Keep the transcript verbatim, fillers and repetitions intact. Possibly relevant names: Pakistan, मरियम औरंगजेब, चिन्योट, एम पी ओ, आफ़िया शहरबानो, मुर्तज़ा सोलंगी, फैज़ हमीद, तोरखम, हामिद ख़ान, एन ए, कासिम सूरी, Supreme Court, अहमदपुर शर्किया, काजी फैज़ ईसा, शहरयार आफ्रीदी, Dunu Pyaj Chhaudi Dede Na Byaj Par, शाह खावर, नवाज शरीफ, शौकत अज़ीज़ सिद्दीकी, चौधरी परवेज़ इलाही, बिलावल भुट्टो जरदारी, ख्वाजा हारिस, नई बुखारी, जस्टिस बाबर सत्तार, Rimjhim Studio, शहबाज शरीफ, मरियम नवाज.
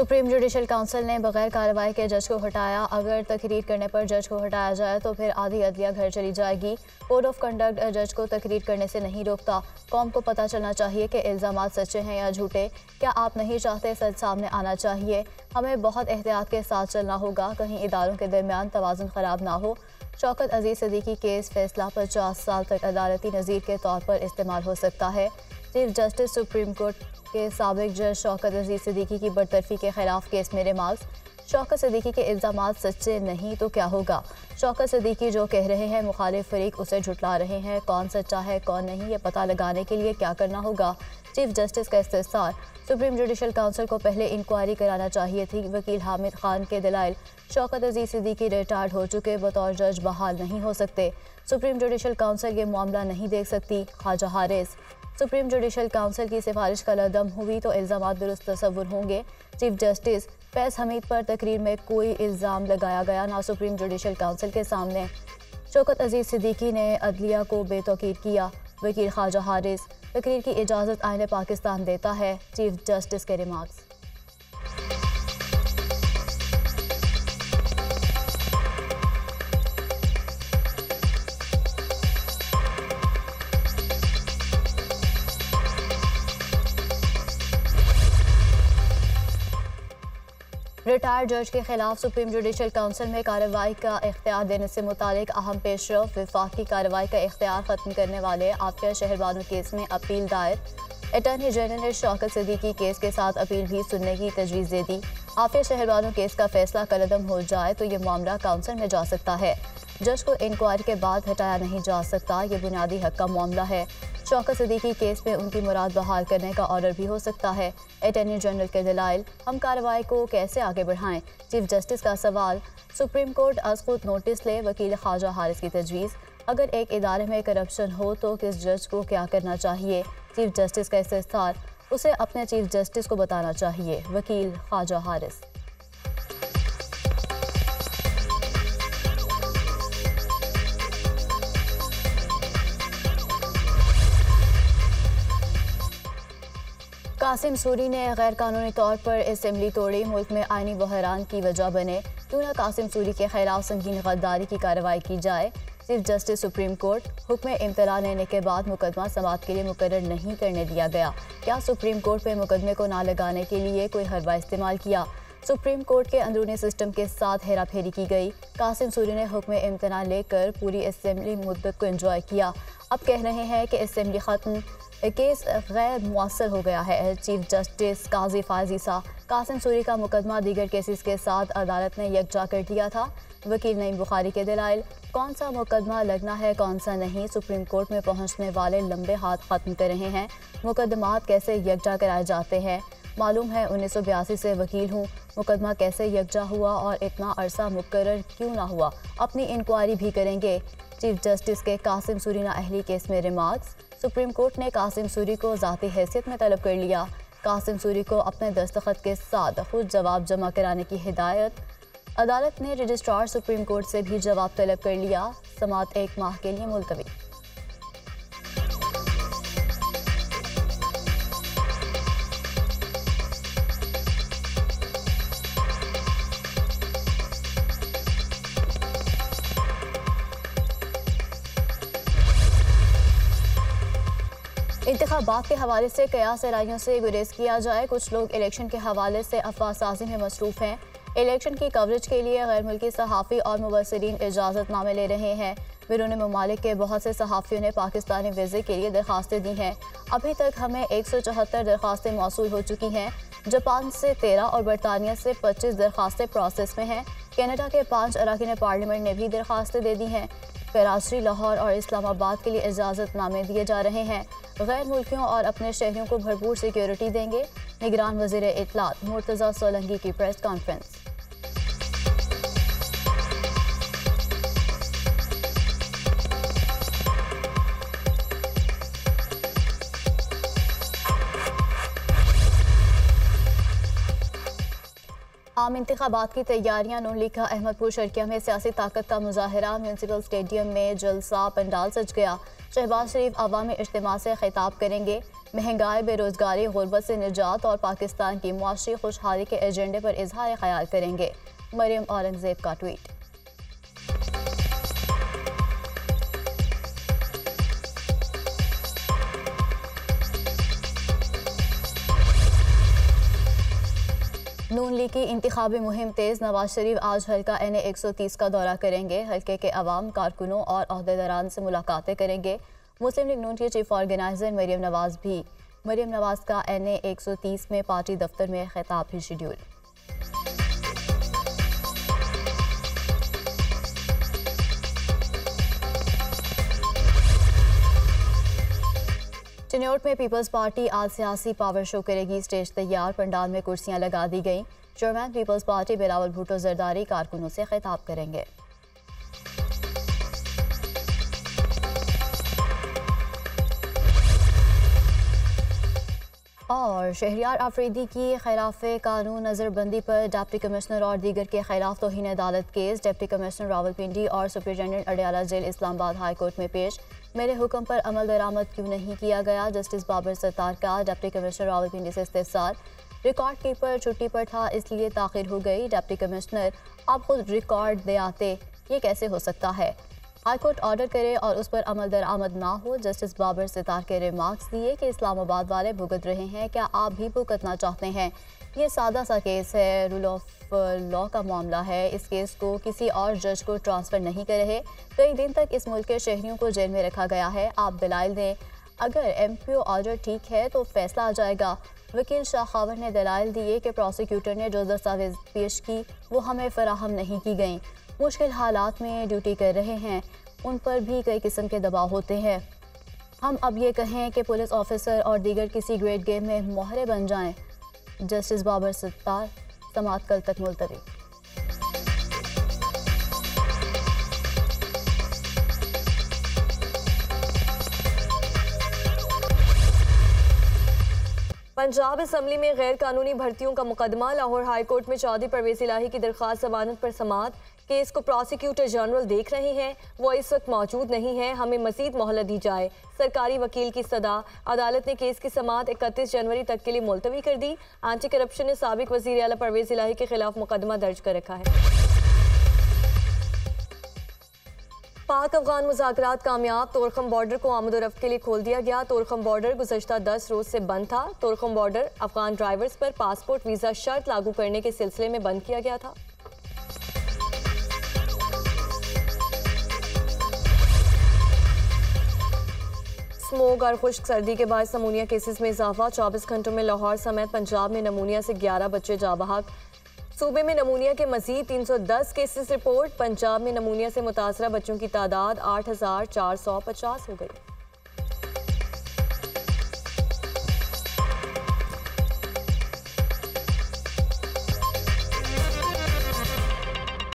Supreme judicial council ने बगैर कार्रवाई के जज को हटाया। अगर तकरीर करने पर जज को हटाया जाए तो फिर आधी अदलिया घर चली जाएगी। कोड ऑफ कंडक्ट जज को तकरीर करने से नहीं रोकता। कौम को पता चलना चाहिए कि इल्ज़ाम सच्चे हैं या झूठे। क्या आप नहीं चाहते सच सामने आना चाहिए? हमें बहुत एहतियात के साथ चलना होगा, कहीं इदारों के दरमियान तवाज़ुन ख़राब ना हो। शौकत अज़ीज़ सिद्दीकी केस फैसला पचास साल तक अदालती नज़ीर के तौर पर इस्तेमाल हो सकता है। चीफ जस्टिस सुप्रीम कोर्ट के साबिक जज शौकत अज़ीज़ सिद्दीकी की बरतरफी के खिलाफ केस में रिमार्क्स। शौकत सिद्दीकी के इल्ज़ाम सच्चे नहीं तो क्या होगा? शौकत सिद्दीकी जो कह रहे हैं मुखालिफ फरीक उसे झुटला रहे हैं। कौन सच्चा है कौन नहीं, ये पता लगाने के लिए क्या करना होगा? चीफ जस्टिस का इस्तेसार। सुप्रीम जुडिशल काउंसिल को पहले इंक्वायरी कराना चाहिए थी। वकील हामिद ख़ान के दलाइल। शौकत अज़ीज़ सिद्दीकी रिटायर्ड हो चुके, बतौर जज बहाल नहीं हो सकते। सुप्रीम जुडिशल काउंसिल ये मामला नहीं देख सकती। ख्वाजा हारिस। Supreme judicial council की सिफारिश कलअदम हुई तो इल्ज़ाम दुरुस्त तसव्वुर होंगे। चीफ जस्टिस फैज़ हमीद पर तकरीर में कोई इल्ज़ाम लगाया गया ना सुप्रीम जुडिशल काउंसिल के सामने। शौकत अज़ीज़ सिद्दीकी ने अदलिया को बेतौकीर किया। वकील ख्वाजा हारिस। तकरीर की इजाज़त आईन पाकिस्तान देता है। चीफ जस्टिस के रिमार्क्स। रिटायर्ड जज के खिलाफ सुप्रीम जुडिशल काउंसिल में कार्रवाई का इख्तियार देने से मुतालिक अहम पेशरफ। वफाकी कार्रवाई का इख्तियार ख़त्म करने वाले आफ़िया शहरबानो केस में अपील दायर। अटॉर्नी जनरल ने शौकत सिद्दीकी केस के साथ अपील भी सुनने की तजवीज़ दे दी। आफ़िया शहरबानो केस का फैसला कलअदम हो जाए तो ये मामला काउंसिल में जा सकता है। जज को इंक्वायरी के बाद हटाया नहीं जा सकता। ये बुनियादी हक का मामला है। शौकत सिद्दीकी केस में उनकी मुराद बहाल करने का ऑर्डर भी हो सकता है। अटॉर्नी जनरल के दलाइल। हम कार्रवाई को कैसे आगे बढ़ाएं? चीफ जस्टिस का सवाल। सुप्रीम कोर्ट अज खुद नोटिस ले। वकील ख्वाजा हारिस की तजवीज़। अगर एक इदारे में करप्शन हो तो किस जज को क्या करना चाहिए? चीफ जस्टिस का इस्तेफार। उसे अपने चीफ जस्टिस को बताना चाहिए। वकील ख्वाजा हारिस। कासिम सूरी ने गैर कानूनी तौर पर असम्बली तोड़ी, मुल्क में आइनी बहरान की वजह बने। क्यों न कासिम सूरी के खिलाफ संगीन गद्दारी की कार्रवाई की जाए। Chief justice supreme court. हुक्म इम्तला लेने के बाद मुकदमा समाअत के लिए मुकर्रर नहीं करने दिया गया। क्या सुप्रीम कोर्ट में मुकदमे को ना लगाने के लिए कोई हरबा इस्तेमाल किया? सुप्रीम कोर्ट के अंदरूनी सिस्टम के साथ हेरा फेरी की गई। कासिम सूरी ने हुक्म इम्तना लेकर पूरी असम्बली मुद्दत को एंजॉय किया। अब कह रहे हैं कि असम्बली ख़त्म, केस गैर मुअस्सर हो गया है। Chief justice काजी फैज़ ईसा। कासिम सूरी का मुकदमा दीगर केसेस के साथ अदालत ने यकजा कर दिया था। वकील नई बुखारी के दलाइल। कौन सा मुकदमा लगना है कौन सा नहीं, सुप्रीम कोर्ट में पहुंचने वाले लंबे हाथ ख़त्म कर रहे हैं। मुकदमात कैसे यकजा कराए जाते हैं? मालूम है उन्नीस सौ बयासी से वकील हूँ। मुकदमा कैसे यकजा हुआ और इतना अरसा मुकर्रर क्यों ना हुआ? अपनी इंक्वायरी भी करेंगे। चीफ जस्टिस के कासिम सूरी ना अहली केस में रिमार्क्स। सुप्रीम कोर्ट ने कासिम सूरी को ज़ाती हैसियत में तलब कर लिया। कासिम सूरी को अपने दस्तखत के साथ खुद जवाब जमा कराने की हिदायत। अदालत ने रजिस्ट्रार सुप्रीम कोर्ट से भी जवाब तलब कर लिया। समाअत एक माह के लिए मुलतवी। इंतखाबात के हवाले से कयास राइयों से गुरेज किया जाए। कुछ लोग इलेक्शन के हवाले से अफवाह साजी में मसरूफ़ हैं। इलेक्शन की कवरेज के लिए गैर मुल्की सहाफ़ी और मुबसरीन इजाज़तनामे ले रहे हैं। बिरून ममालिक के बहुत से सहाफ़ियों ने पाकिस्तानी वीज़े के लिए दरख्वास्तें दी हैं। अभी तक हमें एक सौ चौहत्तर दरख्वास्तें मौसूल हो चुकी हैं। जापान से तेरह और बरतानिया से पच्चीस दरख्वास्तें प्रोसेस में हैं। कनाडा के पाँच अरकान पार्लियामेंट ने भी दरख्वास्तें दे दी हैं। कराची, लाहौर और इस्लामाबाद के लिए इजाज़तनामे दिए जा रहे हैं। गैर मुल्कियों और अपने शहरियों को भरपूर सिक्योरिटी देंगे। निगरान वज़ीर इत्तलात मुर्तज़ा सोलंगी की प्रेस कॉन्फ्रेंस। आम इंतखाबात की तैयारियां। नून लीग का अहमदपुर शर्किया में सियासी ताकत का मुजाहरा। म्यूनसिपल स्टेडियम में जलसा, पंडाल सज गया। शहबाज शरीफ अवामी इज्तिमा से खिताब करेंगे। महंगाई, बेरोज़गारी, गुरबत से निजात और पाकिस्तान की मुआशी खुशहाली के एजेंडे पर इजहार ख्याल करेंगे। मरियम औरंगजेब का ट्वीट। नून लीग की इंतखाबी मुहिम तेज़। नवाज शरीफ आज हल्का एन ए एक सौ तीस का दौरा करेंगे। हल्के के अवाम, कारकुनों और अहदेदारान से मुलाकातें करेंगे। मुस्लिम लीग नून की चीफ ऑर्गेनाइजर मरियम नवाज भी। मरियम नवाज का एन ए एक सौ तीस में पार्टी दफ्तर में खिताब भी शेड्यूल। चिन्योट में पीपल्स पार्टी आज सियासी पावर शो करेगी। स्टेज तैयार, पंडाल में कुर्सियां लगा दी गई। चेयरमैन पीपल्स पार्टी बिलावल भुट्टो जरदारी कारकुनों से खिताब करेंगे। और शहरयार आफ्रीदी की खिलाफ कानून नज़रबंदी पर डिप्टी कमिश्नर और दीगर के खिलाफ तौहीन अदालत केस। डिप्टी कमिश्नर रावलपिंडी और superintendent Adiala jail Islamabad high court में पेश। मेरे हुक्म पर अमल दरामद क्यों नहीं किया गया? जस्टिस बाबर सत्तार का डिप्टी कमिश्नर रावलपिंडी से इस्तिफसार। रिकॉर्ड कीपर छुट्टी पर था, इसलिए ताखिर हो गई। डिप्टी कमिश्नर आप खुद रिकॉर्ड दे आते, ये कैसे हो सकता है? हाई कोर्ट ऑर्डर करे और उस पर अमल दरामद ना हो। जस्टिस बाबर सत्तार के रिमार्क्स दिए कि इस्लामाबाद वाले भुगत रहे हैं, क्या आप भी भुगतना चाहते हैं? ये सादा सा केस है, रूल ऑफ लॉ का मामला है। इस केस को किसी और जज को ट्रांसफ़र नहीं कर रहे। कई दिन तक इस मुल्क के शहरियों को जेल में रखा गया है। आप दलाइल दें, अगर एम पी ओ ऑर्डर ठीक है तो फैसला आ जाएगा। वकील शाह खावर ने दलाइल दिए कि प्रोसिक्यूटर ने जो दस्तावेज पेश की वो हमें फराहम नहीं की गई। मुश्किल हालात में ड्यूटी कर रहे हैं, उन पर भी कई किस्म के दबाव होते हैं। हम अब ये कहें कि पुलिस ऑफिसर और दीगर किसी ग्रेड गेम में मोहरे बन जाएं। जस्टिस बाबर सत्तार समाअत कल तक मुलतवी। पंजाब असम्बली में गैर कानूनी भर्तियों का मुकदमा। लाहौर हाई कोर्ट में चौधरी परवेज़ इलाही की दरख्वास्त जमानत पर समाअत। केस को प्रोसिक्यूटर जनरल देख रहे हैं, वो इस वक्त मौजूद नहीं है। हमें मज़ीद मोहलत दी जाए, सरकारी वकील की सदा। अदालत ने केस की समाअत इकतीस जनवरी तक के लिए मुलतवी कर दी। एंटी करप्शन ने साबिक वज़ीर आला परवेज़ इलाही के खिलाफ मुकदमा दर्ज कर रखा है। पाक अफगान मुज़ाकरात कामयाब। तोरखम बॉर्डर को आमदोरफ़्त के लिए खोल दिया गया। तोरखम बॉर्डर गुज़श्ता दस रोज़ से बंद था। तोरखम बॉर्डर अफगान ड्राइवर्स पर पासपोर्ट वीज़ा शर्त लागू करने के सिलसिले में बंद किया गया था। स्मोग और खुश्क सर्दी के बाद नमूनिया केसेस में इजाफा। चौबीस घंटों में लाहौर समेत पंजाब में नमूनिया से ग्यारह बच्चे जाबहाक। सूबे में नमूनिया के मजीद तीन सौ दस केसेस रिपोर्ट। पंजाब में नमूनिया से मुतासरा बच्चों की तादाद आठ हज़ार चार सौ पचास हो गई।